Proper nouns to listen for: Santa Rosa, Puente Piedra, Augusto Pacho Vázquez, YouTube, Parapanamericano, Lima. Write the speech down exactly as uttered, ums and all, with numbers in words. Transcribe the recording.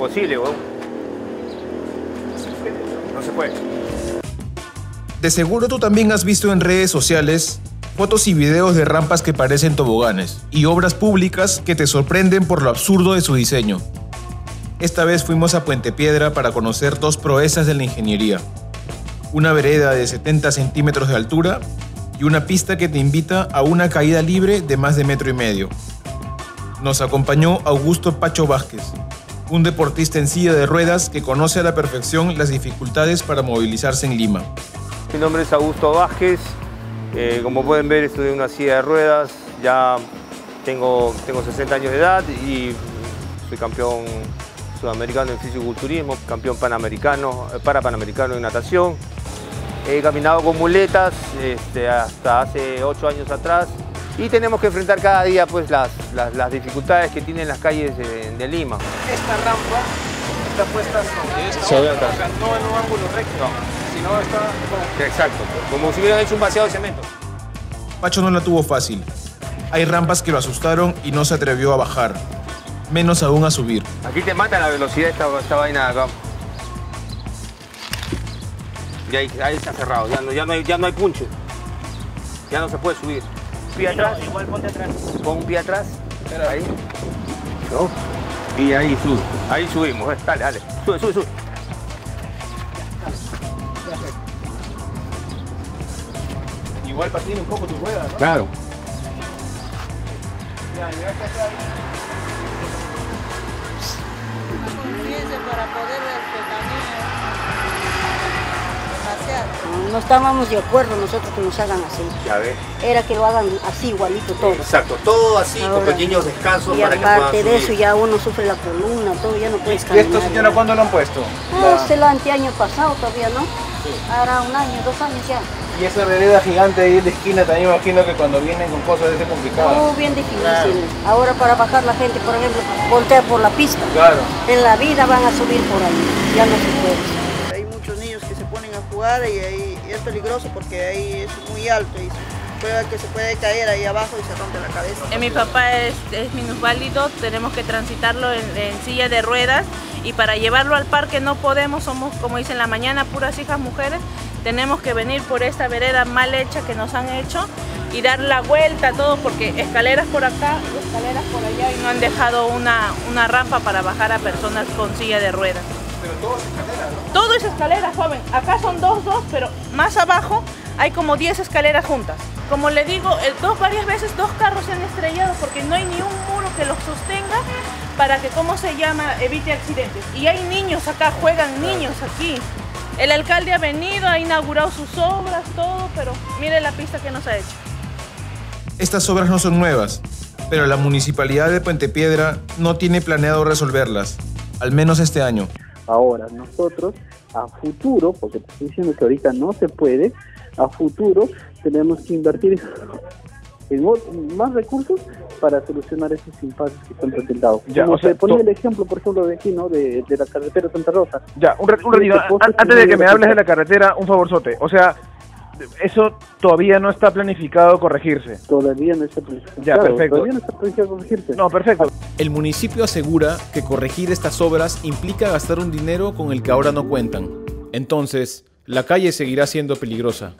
imposible, weón. No se puede. De seguro tú también has visto en redes sociales fotos y videos de rampas que parecen toboganes y obras públicas que te sorprenden por lo absurdo de su diseño. Esta vez fuimos a Puente Piedra para conocer dos proezas de la ingeniería. Una vereda de setenta centímetros de altura y una pista que te invita a una caída libre de más de metro y medio. Nos acompañó Augusto Pacho Vázquez, un deportista en silla de ruedas que conoce a la perfección las dificultades para movilizarse en Lima. Mi nombre es Augusto Vázquez, eh, como pueden ver estoy en una silla de ruedas, ya tengo, tengo sesenta años de edad y soy campeón sudamericano en fisiculturismo, campeón panamericano, para panamericano en natación. He caminado con muletas este, hasta hace ocho años atrás y tenemos que enfrentar cada día pues, las, las, las dificultades que tienen las calles de, de Lima. Esta rampa está puesta sobre esta otra, no en un ángulo recto, no. Sino está como... Exacto, como si hubieran hecho un vaciado de cemento. Pacho no la tuvo fácil. Hay rampas que lo asustaron y no se atrevió a bajar, menos aún a subir. Aquí te mata la velocidad esta, esta vaina acá. Ya ahí, ahí está cerrado, ya no, ya no hay, ya no hay punche. Ya no se puede subir. Pie atrás, no, igual ponte atrás. Pon un pie atrás, espera. Ahí. No. Y ahí sube. Ahí subimos, dale, dale. Sube, sube, sube. Igual patina un poco tu rueda, ¿no? Claro. Ya, llegaste acá ahí. Para poder pasear. No estábamos de acuerdo nosotros que nos hagan así. Ya ves. Era que lo hagan así igualito todo. Exacto, todo así. Ahora, con pequeños descansos y para que puedan subir. Aparte de eso ya uno sufre la columna, todo, ya no puedes caminar. ¿Y esto, señora, cuándo lo han puesto? Ah, se lo anteaño pasado todavía, ¿no? Sí. Ahora un año, dos años ya. Y esa vereda gigante ahí de esquina también, imagino que cuando vienen con cosas es complicado. Oh, bien difícil. Claro. Ahora para bajar la gente, por ejemplo, voltea por la pista. Claro. En la vida van a subir por ahí, ya no se puede. Hay muchos niños que se ponen a jugar y ahí es peligroso porque ahí es muy alto y puede que se puede caer ahí abajo y se rompe la cabeza. Eh, mi papá es, es minusválido, tenemos que transitarlo en, en silla de ruedas y para llevarlo al parque no podemos, somos como dicen en la mañana puras hijas mujeres. Tenemos que venir por esta vereda mal hecha que nos han hecho y dar la vuelta todo porque escaleras por acá, escaleras por allá y no han dejado una, una rampa para bajar a personas con silla de ruedas. Pero todo es escalera, ¿no? Todo es escalera, joven. Acá son dos, dos, pero más abajo hay como diez escaleras juntas. Como le digo, el, dos, varias veces dos carros se han estrellado porque no hay ni un muro que los sostenga para que, ¿cómo se llama?, evite accidentes. Y hay niños acá, juegan niños aquí. El alcalde ha venido, ha inaugurado sus obras, todo, pero mire la pista que nos ha hecho. Estas obras no son nuevas, pero la Municipalidad de Puente Piedra no tiene planeado resolverlas, al menos este año. Ahora, nosotros a futuro, porque estoy diciendo que ahorita no se puede, a futuro tenemos que invertir en más recursos para solucionar esos impases que están presentados. Ya, como o sea, se ponía el ejemplo, por ejemplo, de aquí, ¿no? De, de la carretera Santa Rosa. Ya, un, un ratito, antes de que me hables de la carretera, un favorzote. O sea, eso todavía no está planificado corregirse. Todavía no está planificado. Ya, perfecto. Todavía no está planificado corregirse. No, perfecto. El municipio asegura que corregir estas obras implica gastar un dinero con el que ahora no cuentan. Entonces, la calle seguirá siendo peligrosa.